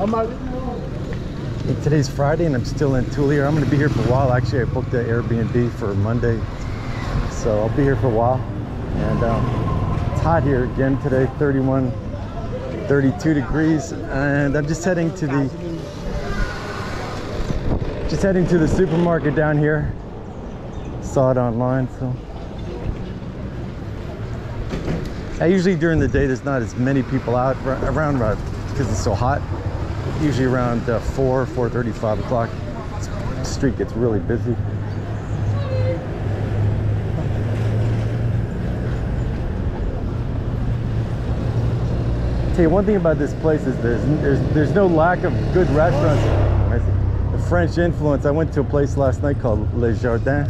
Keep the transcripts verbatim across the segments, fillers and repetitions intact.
I'm out. Today's Friday and I'm still in Tulear. I'm going to be here for a while. Actually, I booked the Airbnb for Monday, so I'll be here for a while. And um, it's hot here again today, thirty-one, thirty-two degrees. And I'm just heading to the just heading to the supermarket down here. Saw it online, so. I usually during the day there's not as many people out around because it's so hot. Usually around uh, four, four thirty, five o'clock, the street gets really busy. I'll tell you one thing about this place is there's, there's, there's no lack of good restaurants. The French influence, I went to a place last night called Le Jardin,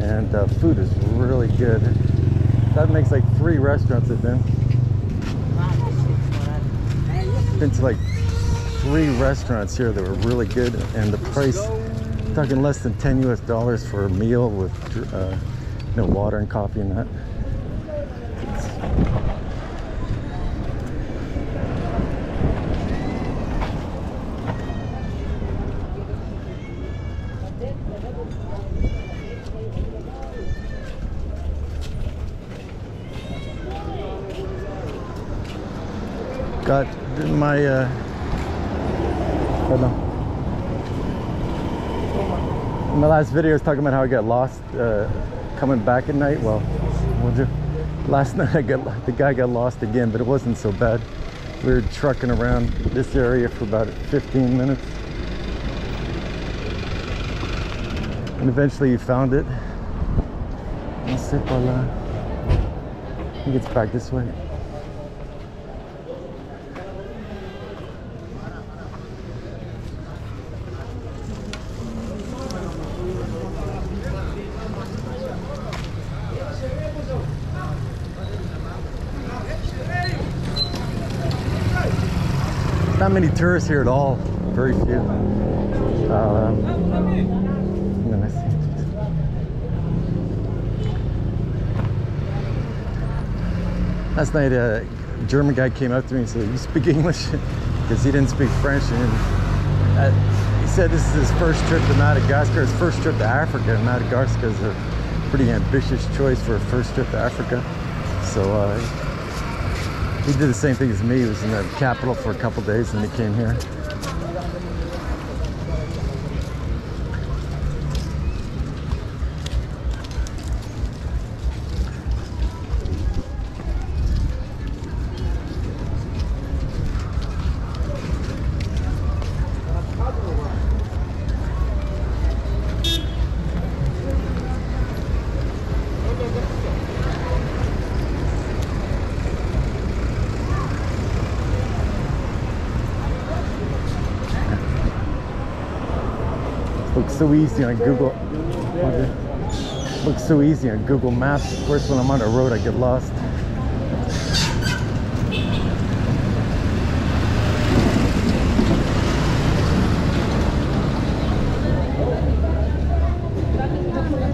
and uh, food is really good. That makes like three restaurants at them. Been to like three restaurants here that were really good, and the price, I'm talking less than ten U S dollars for a meal with uh, you know, water and coffee and that. Got my uh, my last video was talking about how I got lost uh, coming back at night. Well, last night I got the guy got lost again, but it wasn't so bad. We were trucking around this area for about fifteen minutes, and eventually he found it. I think it's back this way. Not many tourists here at all, very few. Uh, nice. Last night a German guy came up to me and said, "You speak English?" Because he didn't speak French. And I, he said this is his first trip to Madagascar, his first trip to Africa. Madagascar is a pretty ambitious choice for a first trip to Africa. So. Uh, He did the same thing as me. He was in the capital for a couple days and he came here. Looks so easy on Google. Looks so easy on Google Maps. Of course, when I'm on a road, I get lost.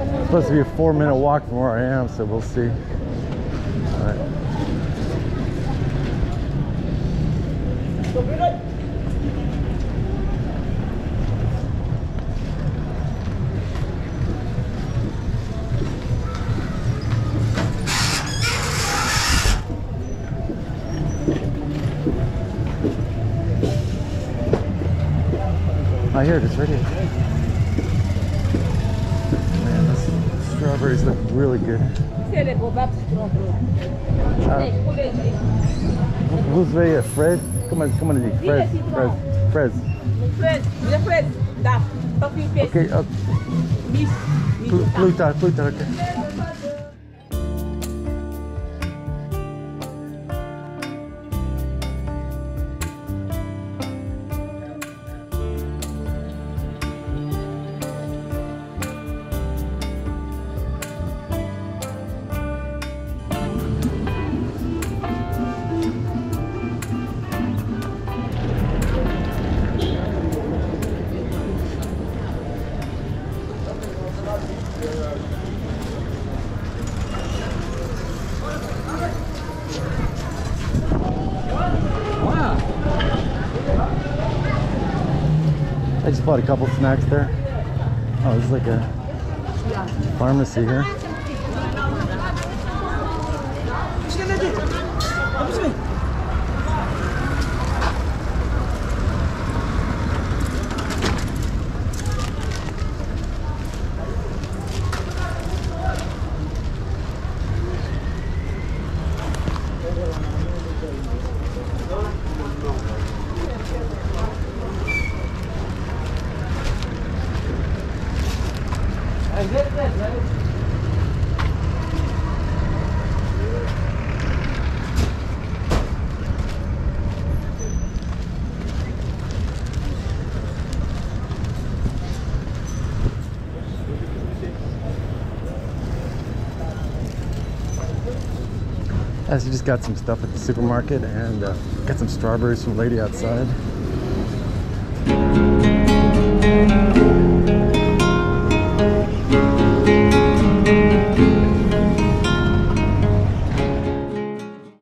It's supposed to be a four-minute walk from where I am, so we'll see. All right. Oh, here it is, right here. Man, those strawberries look really good. Vous voulez a fraise? Comment on dit? Fraise, fraise, fraise. Fraise, da. Okay, okay. Tulear, Tulear, okay. I just bought a couple snacks there. Oh, this is like a pharmacy here. I just got some stuff at the supermarket and uh, got some strawberries from a lady outside.